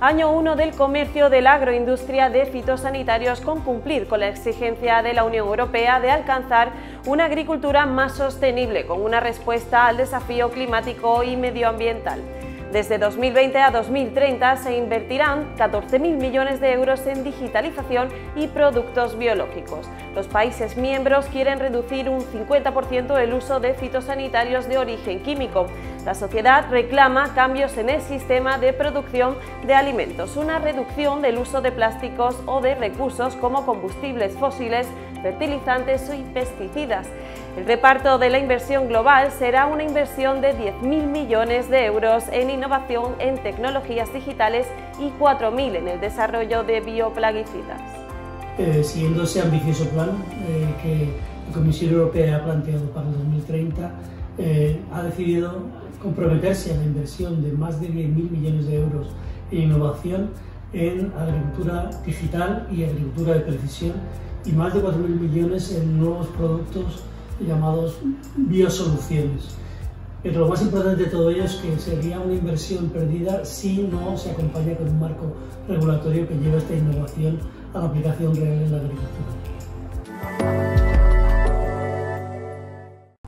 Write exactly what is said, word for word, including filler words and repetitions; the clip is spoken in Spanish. año uno del comercio de la agroindustria de fitosanitarios, con cumplir con la exigencia de la Unión Europea de alcanzar una agricultura más sostenible, con una respuesta al desafío climático y medioambiental. Desde dos mil veinte a dos mil treinta se invertirán catorce mil millones de euros en digitalización y productos biológicos. Los países miembros quieren reducir un cincuenta por ciento el uso de fitosanitarios de origen químico. La sociedad reclama cambios en el sistema de producción de alimentos, una reducción del uso de plásticos o de recursos como combustibles fósiles, fertilizantes y pesticidas. El reparto de la inversión global será una inversión de diez mil millones de euros en innovación en tecnologías digitales y cuatro mil en el desarrollo de bioplaguicidas. Eh, siguiendo ese ambicioso plan eh, que la Comisión Europea ha planteado para el dos mil treinta, eh, ha decidido comprometerse a la inversión de más de diez mil millones de euros en innovación en agricultura digital y agricultura de precisión, y más de cuatro mil millones en nuevos productos llamados biosoluciones. Pero lo más importante de todo ello es que sería una inversión perdida si no se acompaña con un marco regulatorio que lleve esta innovación a la aplicación real en la agricultura.